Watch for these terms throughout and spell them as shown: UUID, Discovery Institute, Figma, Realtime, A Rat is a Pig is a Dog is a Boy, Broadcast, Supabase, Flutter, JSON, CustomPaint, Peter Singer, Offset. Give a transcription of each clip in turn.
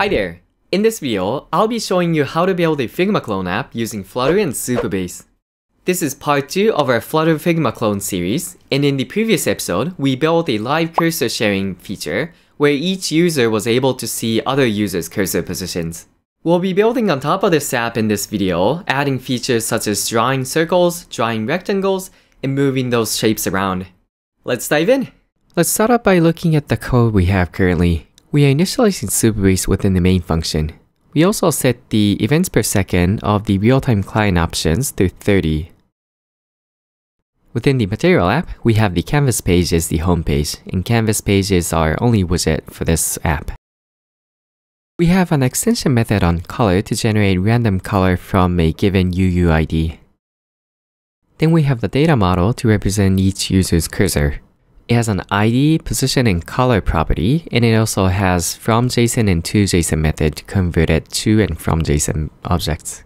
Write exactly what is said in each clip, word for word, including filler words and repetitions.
Hi there! In this video, I'll be showing you how to build a Figma clone app using Flutter and Supabase. This is part two of our Flutter Figma clone series, and in the previous episode, we built a live cursor sharing feature where each user was able to see other users' cursor positions. We'll be building on top of this app in this video, adding features such as drawing circles, drawing rectangles, and moving those shapes around. Let's dive in! Let's start out by looking at the code we have currently. We are initializing Supabase within the main function. We also set the events per second of the real-time client options to thirty. Within the Material app, we have the Canvas page as the home page, and Canvas page is our only widget for this app. We have an extension method on color to generate random color from a given U U I D. Then we have the data model to represent each user's cursor. It has an I D, position, and color property, and it also has from JSON and to JSON method to convert it to and from JSON objects.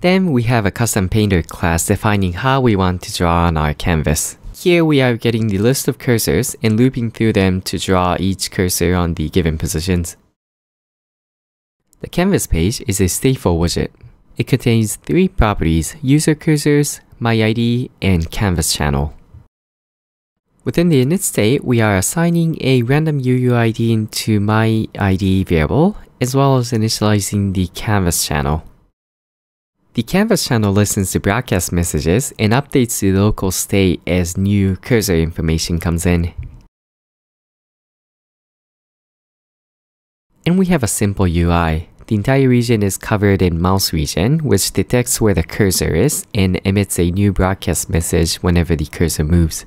Then we have a custom painter class defining how we want to draw on our canvas. Here we are getting the list of cursors and looping through them to draw each cursor on the given positions. The canvas page is a stateful widget. It contains three properties: user cursors, my I D, and canvas channel. Within the init state, we are assigning a random U U I D into my I D variable, as well as initializing the canvas channel. The canvas channel listens to broadcast messages and updates the local state as new cursor information comes in. And we have a simple U I. The entire region is covered in mouse region, which detects where the cursor is and emits a new broadcast message whenever the cursor moves.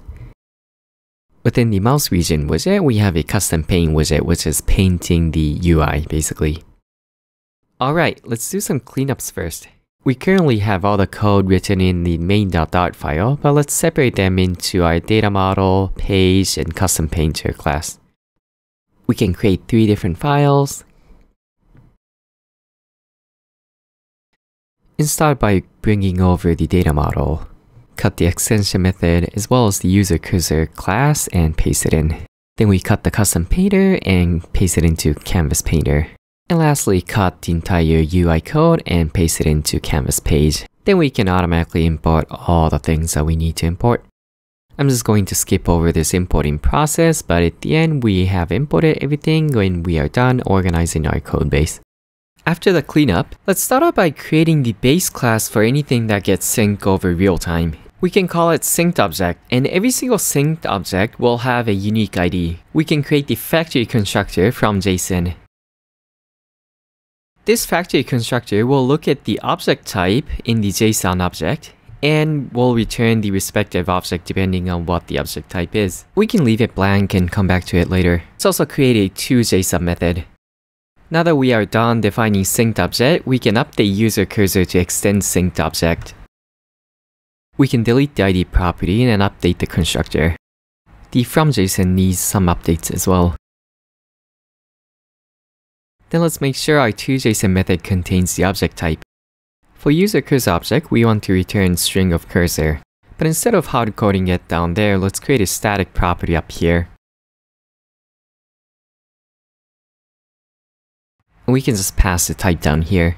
Within the mouse region widget, we have a custom paint widget, which is painting the U I, basically. Alright, let's do some cleanups first. We currently have all the code written in the main.dart file, but let's separate them into our data model, page, and custom painter class. We can create three different files. And start by bringing over the data model. Cut the extension method as well as the user cursor class and paste it in. Then we cut the custom painter and paste it into canvas painter. And lastly, cut the entire U I code and paste it into canvas page. Then we can automatically import all the things that we need to import. I'm just going to skip over this importing process, but at the end we have imported everything when we are done organizing our code base. After the cleanup, let's start out by creating the base class for anything that gets synced over real-time. We can call it synced object, and every single synced object will have a unique I D. We can create the factory constructor from JSON. This factory constructor will look at the object type in the JSON object and will return the respective object depending on what the object type is. We can leave it blank and come back to it later. Let's also create a toJSON method. Now that we are done defining synced object, we can update user cursor to extend synced object. We can delete the I D property and update the constructor. The from JSON needs some updates as well. Then let's make sure our toJSON method contains the object type. For user cursor object, we want to return string of cursor. But instead of hard coding it down there, let's create a static property up here. And we can just pass the type down here.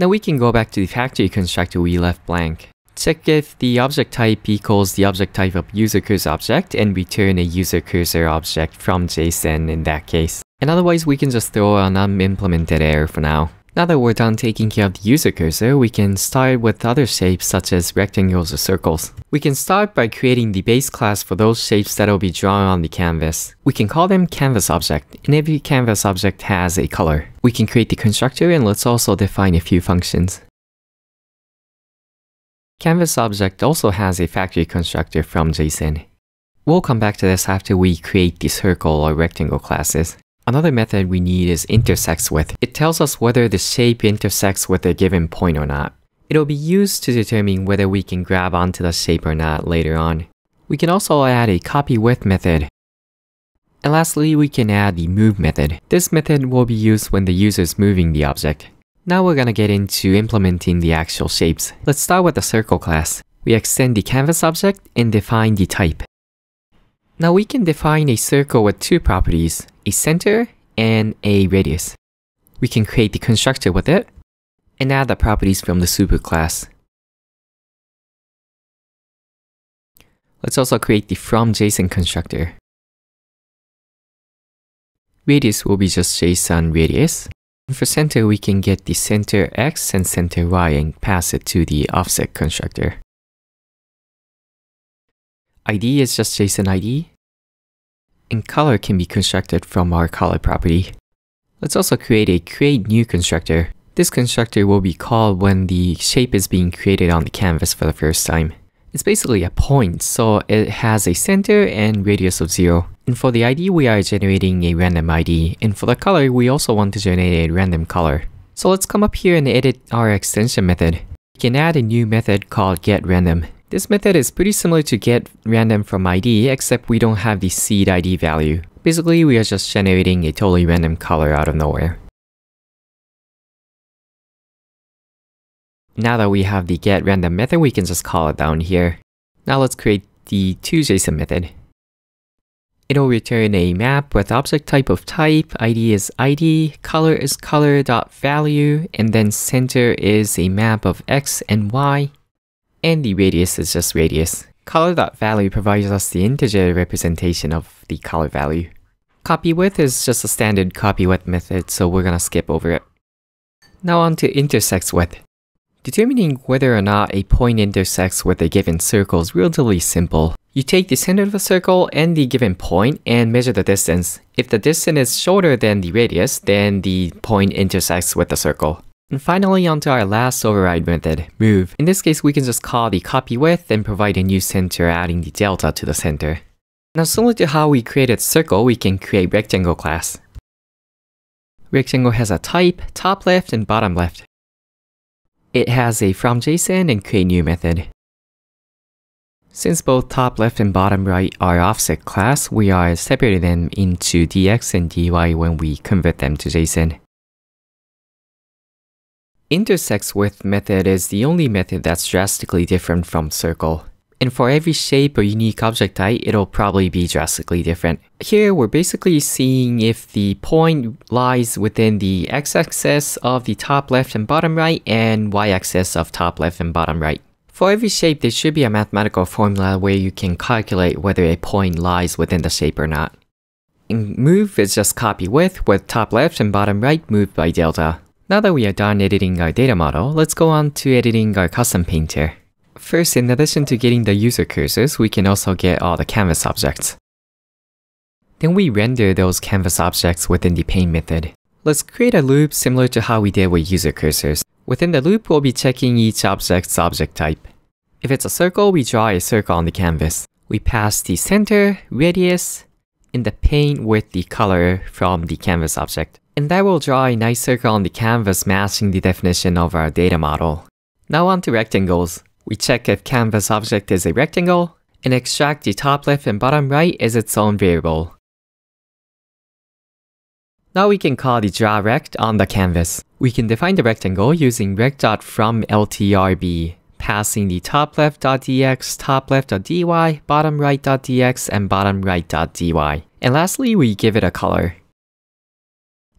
Now we can go back to the factory constructor we left blank. Check if the object type equals the object type of user cursor object and return a user cursor object from JSON in that case. And otherwise we can just throw an unimplemented error for now. Now that we're done taking care of the user cursor, we can start with other shapes such as rectangles or circles. We can start by creating the base class for those shapes that'll be drawn on the canvas. We can call them canvas object, and every canvas object has a color. We can create the constructor, and let's also define a few functions. Canvas object also has a factory constructor from JSON. We'll come back to this after we create the circle or rectangle classes. Another method we need is intersects with. It tells us whether the shape intersects with a given point or not. It'll be used to determine whether we can grab onto the shape or not later on. We can also add a copy with method. And lastly, we can add the move method. This method will be used when the user is moving the object. Now we're gonna get into implementing the actual shapes. Let's start with the circle class. We extend the canvas object and define the type. Now we can define a circle with two properties, a center and a radius. We can create the constructor with it and add the properties from the super class. Let's also create the from JSON constructor. Radius will be just JSON radius. And for center, we can get the center X and center Y and pass it to the offset constructor. I D is just JSON I D. And color can be constructed from our color property. Let's also create a create new constructor. This constructor will be called when the shape is being created on the canvas for the first time. It's basically a point, so it has a center and radius of zero. And for the I D, we are generating a random I D. And for the color, we also want to generate a random color. So let's come up here and edit our extension method. We can add a new method called getRandom. This method is pretty similar to getRandom from I D, except we don't have the seed I D value. Basically, we are just generating a totally random color out of nowhere. Now that we have the getRandom method, we can just call it down here. Now let's create the toJSON method. It'll return a map with object type of type, I D is I D, color is color dot value, and then center is a map of X and Y. And the radius is just radius. Color.value provides us the integer representation of the color value. Copy width is just a standard copy width method, so we're gonna skip over it. Now on to intersects width. Determining whether or not a point intersects with a given circle is relatively simple. You take the center of the circle and the given point and measure the distance. If the distance is shorter than the radius, then the point intersects with the circle. And finally, onto our last override method, move. In this case, we can just call the copy width and provide a new center, adding the delta to the center. Now, similar to how we created circle, we can create rectangle class. Rectangle has a type, top left and bottom left. It has a from JSON and create new method. Since both top left and bottom right are offset class, we are separating them into dx and dy when we convert them to JSON. Intersects width method is the only method that's drastically different from circle. And for every shape or unique object type, it'll probably be drastically different. Here, we're basically seeing if the point lies within the x-axis of the top left and bottom right and y-axis of top left and bottom right. For every shape, there should be a mathematical formula where you can calculate whether a point lies within the shape or not. And move is just copy width, with top left and bottom right moved by delta. Now that we are done editing our data model, let's go on to editing our custom painter. First, in addition to getting the user cursors, we can also get all the canvas objects. Then we render those canvas objects within the paint method. Let's create a loop similar to how we did with user cursors. Within the loop, we'll be checking each object's object type. If it's a circle, we draw a circle on the canvas. We pass the center, radius, and the paint with the color from the canvas object. And that will draw a nice circle on the canvas matching the definition of our data model. Now on to rectangles. We check if canvas object is a rectangle and extract the top left and bottom right as its own variable. Now we can call the draw rect on the canvas. We can define the rectangle using rect.fromLTRB, passing the top left.dx, top left.dy, bottom right.dx, and bottom right.dy. And lastly, we give it a color.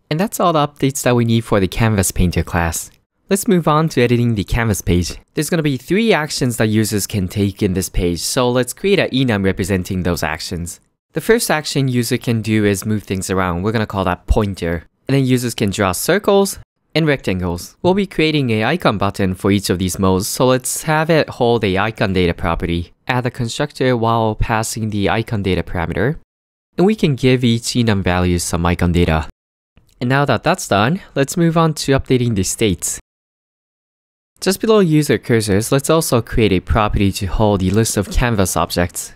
And that's all the updates that we need for the Canvas Painter class. Let's move on to editing the canvas page. There's going to be three actions that users can take in this page, so let's create an enum representing those actions. The first action user can do is move things around. We're going to call that pointer. And then users can draw circles and rectangles. We'll be creating an icon button for each of these modes, so let's have it hold a icon data property. Add a constructor while passing the icon data parameter. And we can give each enum value some icon data. And now that that's done, let's move on to updating the states. Just below user cursors, let's also create a property to hold the list of canvas objects.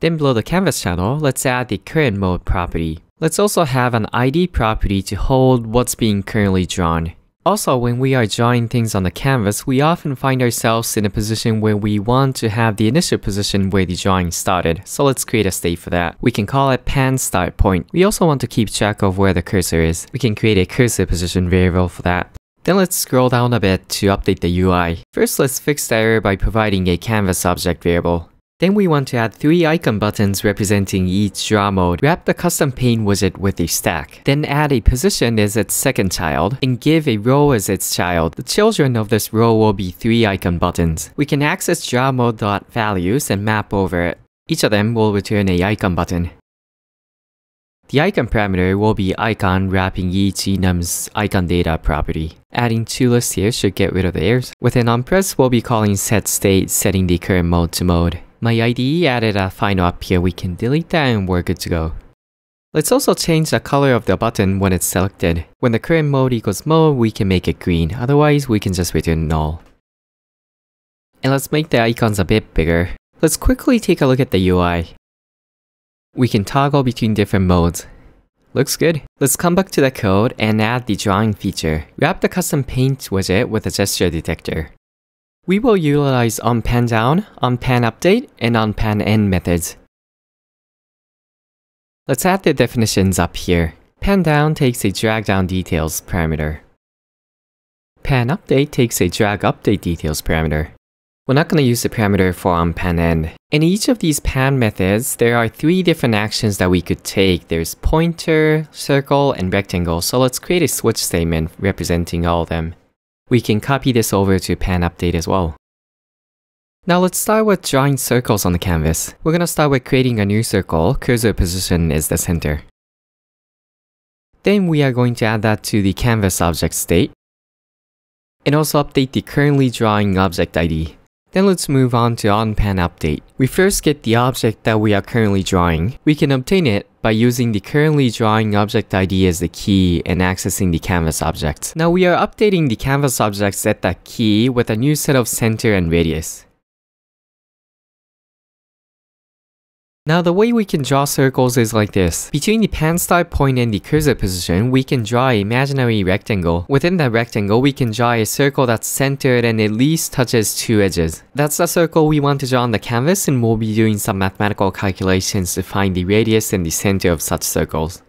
Then below the canvas channel, let's add the current mode property. Let's also have an I D property to hold what's being currently drawn. Also, when we are drawing things on the canvas, we often find ourselves in a position where we want to have the initial position where the drawing started, so let's create a state for that. We can call it pan start point. We also want to keep track of where the cursor is. We can create a cursor position variable for that. Then let's scroll down a bit to update the U I. First, let's fix the error by providing a canvas object variable. Then we want to add three icon buttons representing each draw mode. Wrap the custom paint widget with a stack. Then add a position as its second child and give a row as its child. The children of this row will be three icon buttons. We can access draw mode.values and map over it. Each of them will return a icon button. The icon parameter will be icon, wrapping each enum's icon data property. Adding two lists here should get rid of the errors. With an onPress, we'll be calling setState, setting the current mode to mode. My I D E added a final up here, we can delete that and we're good to go. Let's also change the color of the button when it's selected. When the current mode equals mode, we can make it green, otherwise we can just return null. And let's make the icons a bit bigger. Let's quickly take a look at the U I. We can toggle between different modes. Looks good. Let's come back to the code and add the drawing feature. Wrap the custom paint widget with a gesture detector. We will utilize onPanDown, onPanUpdate, and onPanEnd methods. Let's add the definitions up here. PanDown takes a drag down details parameter. PanUpdate takes a drag update details parameter. We're not going to use the parameter for onPanEnd. In each of these pan methods, there are three different actions that we could take. There's pointer, circle, and rectangle. So let's create a switch statement representing all of them. We can copy this over to PanUpdate as well. Now let's start with drawing circles on the canvas. We're going to start with creating a new circle. Cursor position is the center. Then we are going to add that to the canvas object state. And also update the currently drawing object I D. Then let's move on to onPanUpdate. We first get the object that we are currently drawing. We can obtain it by using the currently drawing object I D as the key and accessing the canvas object. Now we are updating the canvas objects at that key with a new set of center and radius. Now the way we can draw circles is like this. Between the pan start point and the cursor position, we can draw an imaginary rectangle. Within that rectangle, we can draw a circle that's centered and at least touches two edges. That's the circle we want to draw on the canvas, and we'll be doing some mathematical calculations to find the radius and the center of such circles.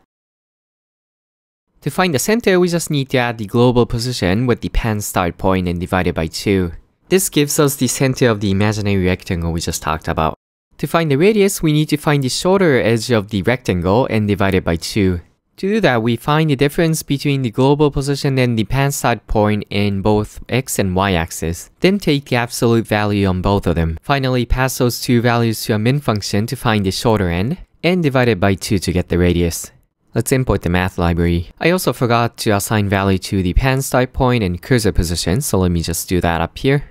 To find the center, we just need to add the global position with the pan start point and divide it by two. This gives us the center of the imaginary rectangle we just talked about. To find the radius, we need to find the shorter edge of the rectangle and divide it by two. To do that, we find the difference between the global position and the pan start point in both x and y axis. Then take the absolute value on both of them. Finally, pass those two values to a min function to find the shorter end, and divide it by two to get the radius. Let's import the math library. I also forgot to assign value to the pan start point and cursor position, so let me just do that up here.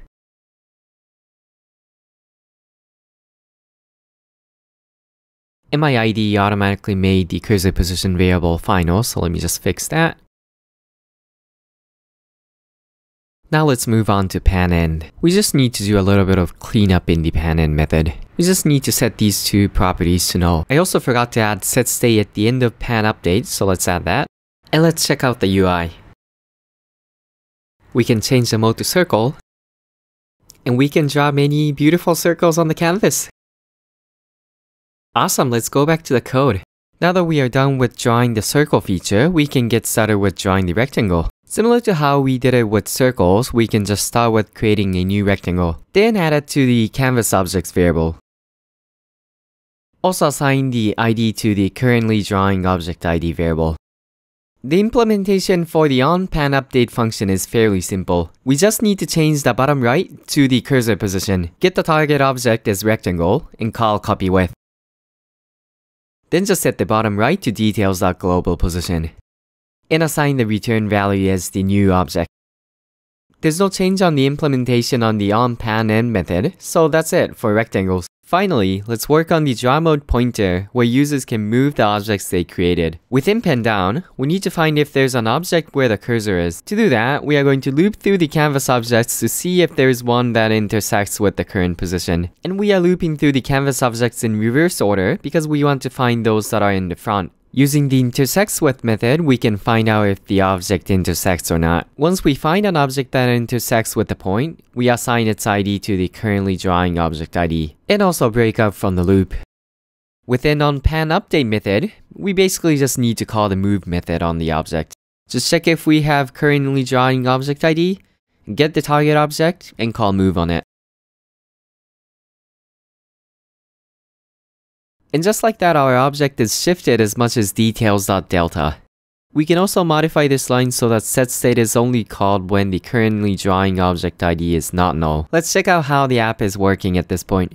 And my I D E automatically made the cursor position variable final, so let me just fix that. Now let's move on to PanEnd. We just need to do a little bit of cleanup in the PanEnd method. We just need to set these two properties to null. I also forgot to add setState at the end of PanUpdate, so let's add that. And let's check out the U I. We can change the mode to circle. And we can draw many beautiful circles on the canvas. Awesome, let's go back to the code. Now that we are done with drawing the circle feature, we can get started with drawing the rectangle. Similar to how we did it with circles, we can just start with creating a new rectangle, then add it to the canvas objects variable. Also assign the I D to the currently drawing object I D variable. The implementation for the onPanUpdate function is fairly simple. We just need to change the bottom right to the cursor position, get the target object as rectangle, and call copyWidth. Then just set the bottom right to details.global position, and assign the return value as the new object. There's no change on the implementation on the onPanEnd method, so that's it for rectangles. Finally, let's work on the draw mode pointer, where users can move the objects they created. Within PanDown, we need to find if there's an object where the cursor is. To do that, we are going to loop through the canvas objects to see if there is one that intersects with the current position. And we are looping through the canvas objects in reverse order because we want to find those that are in the front. Using the intersects with method, we can find out if the object intersects or not. Once we find an object that intersects with the point, we assign its I D to the currently drawing object I D, and also break up from the loop. Within onPanUpdate method, we basically just need to call the move method on the object. Just check if we have currently drawing object I D, get the target object, and call move on it. And just like that, our object is shifted as much as details.delta. We can also modify this line so that setState is only called when the currently drawing object I D is not null. Let's check out how the app is working at this point.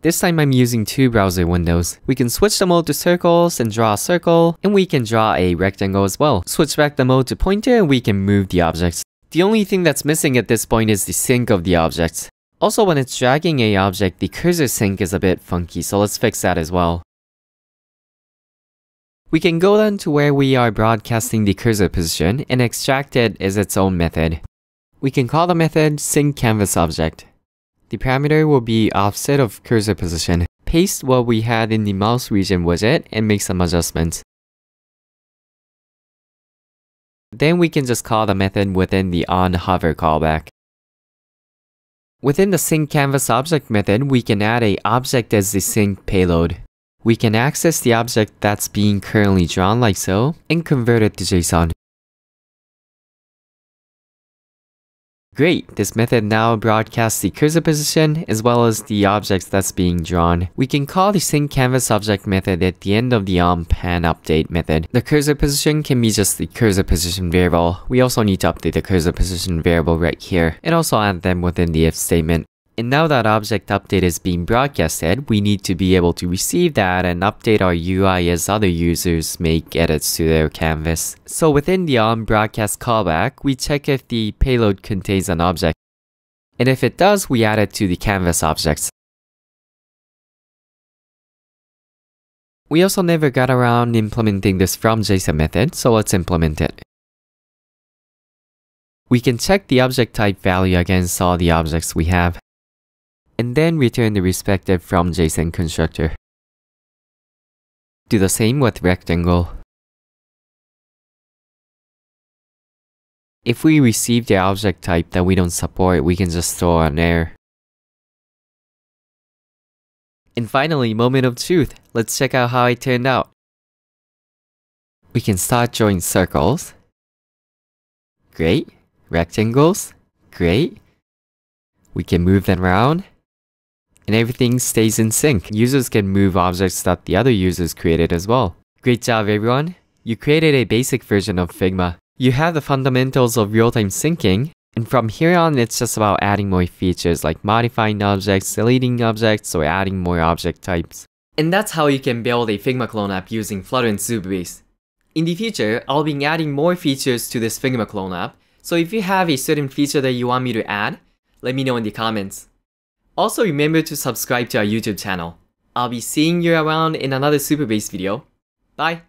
This time I'm using two browser windows. We can switch the mode to circles and draw a circle, and we can draw a rectangle as well. Switch back the mode to pointer and we can move the objects. The only thing that's missing at this point is the sync of the objects. Also, when it's dragging a object, the cursor sync is a bit funky, so let's fix that as well. We can go down to where we are broadcasting the cursor position and extract it as its own method. We can call the method syncCanvasObject. The parameter will be offset of cursor position. Paste what we had in the mouse region widget and make some adjustments. Then we can just call the method within the onHover callback. Within the syncCanvasObject method, we can add a object as the sync payload. We can access the object that's being currently drawn like so, and convert it to JSON. Great, this method now broadcasts the cursor position as well as the objects that's being drawn. We can call the syncCanvasObject method at the end of the onPanUpdate method. The cursor position can be just the cursor position variable. We also need to update the cursor position variable right here, and also add them within the if statement. And now that object update is being broadcasted, we need to be able to receive that and update our U I as other users make edits to their canvas. So within the onBroadcast callback, we check if the payload contains an object. And if it does, we add it to the canvas objects. We also never got around implementing this from JSON method, so let's implement it. We can check the object type value against all the objects we have, and then return the respective from JSON constructor. Do the same with rectangle. If we receive the object type that we don't support, we can just throw an error. And finally, moment of truth. Let's check out how it turned out. We can start drawing circles. Great. Rectangles. Great. We can move them around, and everything stays in sync. Users can move objects that the other users created as well. Great job, everyone! You created a basic version of Figma. You have the fundamentals of real-time syncing, and from here on it's just about adding more features like modifying objects, deleting objects, or adding more object types. And that's how you can build a Figma clone app using Flutter and Supabase. In the future, I'll be adding more features to this Figma clone app, so if you have a certain feature that you want me to add, let me know in the comments. Also, remember to subscribe to our YouTube channel. I'll be seeing you around in another Supabase video. Bye!